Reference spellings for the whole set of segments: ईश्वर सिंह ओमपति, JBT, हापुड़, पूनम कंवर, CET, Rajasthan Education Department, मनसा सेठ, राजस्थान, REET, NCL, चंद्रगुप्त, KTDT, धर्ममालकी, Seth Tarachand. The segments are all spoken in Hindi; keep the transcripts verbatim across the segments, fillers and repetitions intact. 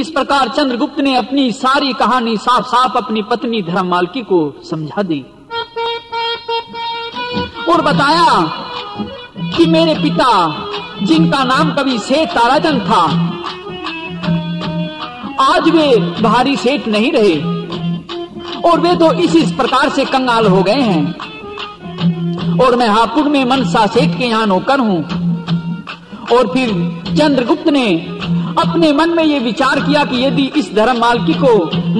इस प्रकार चंद्रगुप्त ने अपनी सारी कहानी साफ साफ अपनी पत्नी धर्ममालकी को समझा दी और बताया कि मेरे पिता, जिनका नाम कवि सेठ ताराचंद था, आज वे भारी सेठ नहीं रहे और वे तो इस इस प्रकार से कंगाल हो गए हैं और मैं हापुड़ में मनसा सेठ के यहाँ नौकर हूँ। और फिर चंद्रगुप्त ने अपने मन में ये विचार किया कि यदि इस धर्म मालकी को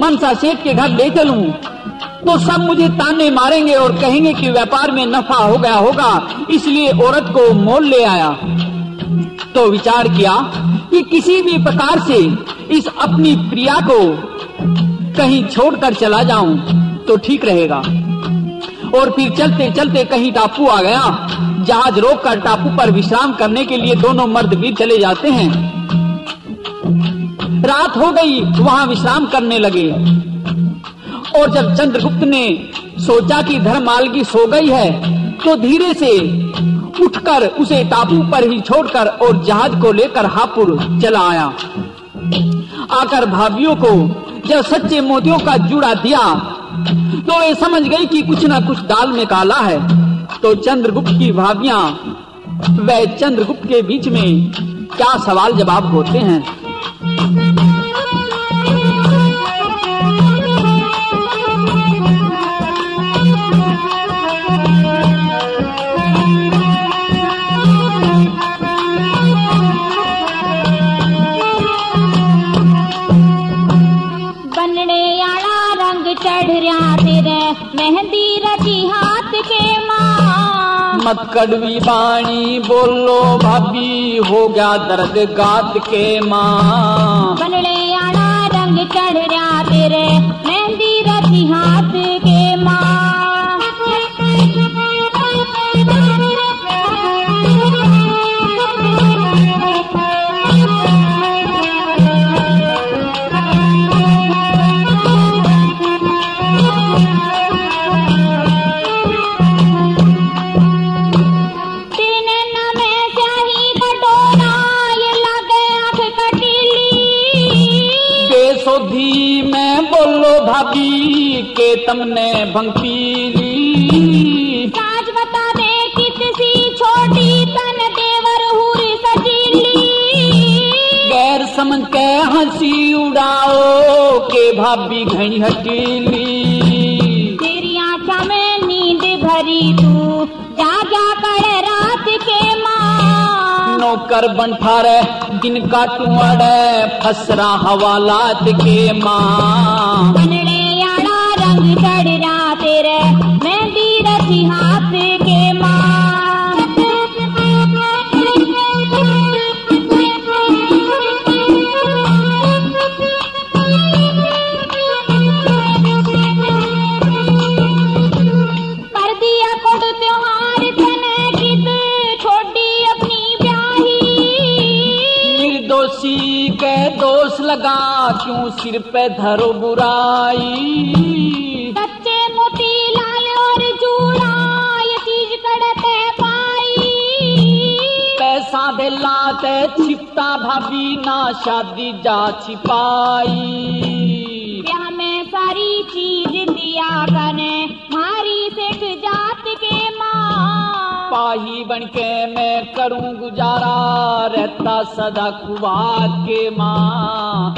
मनसा सेठ के घर ले चलूं तो सब मुझे ताने मारेंगे और कहेंगे कि व्यापार में नफा हो गया होगा, इसलिए औरत को मोल ले आया। तो विचार किया कि किसी भी प्रकार से इस अपनी प्रिया को कहीं छोड़कर चला जाऊं तो ठीक रहेगा। और फिर चलते चलते कहीं टापू आ गया। जहाज रोककर टापू पर विश्राम करने के लिए दोनों मर्द भी चले जाते हैं। रात हो गई, वहां विश्राम करने लगे। और जब चंद्रगुप्त ने सोचा कि धर्ममालकी सो गई है तो धीरे से उठकर उसे टापू पर ही छोड़कर और जहाज को लेकर हापुड़ चला आया। आकर भाभियों को जब सच्चे मोतियों का जूड़ा दिया तो ये समझ गई कि कुछ ना कुछ दाल में काला है। तो चंद्रगुप्त की भाभियां वह चंद्रगुप्त के बीच में क्या सवाल जवाब होते हैं। मत कड़वी बाणी बोलो भाभी, हो गया दर्द गात के माँ। बनने आना रंग चढ़ रहा तेरे मेहंदी रची हाथ के माँ। के तुमने भंग पी ली, साज बता दे किसी छोटी तन देवर हुर सजीली। गैर समझ के हंसी उड़ाओ के भाभी घनी हटीली। तेरी आँखों में नींद भरी तू जा जा कर रात के माँ। नौकर बन फारे दिन का टुअड़े फसरा हवालात के माँ। क्यों सिर पे धरो बुराई, सच्चे मोती लाल और जूड़ा ये चीज कड़ते पाई। पैसा दे लाते छिपता भाभी ना शादी जा छिपाई। क्या मैं सारी चीज दिया कने मारी सेठ जात के माँ। पाही बनके मैं करूं गुजारा रहता सदा कुवात के माँ।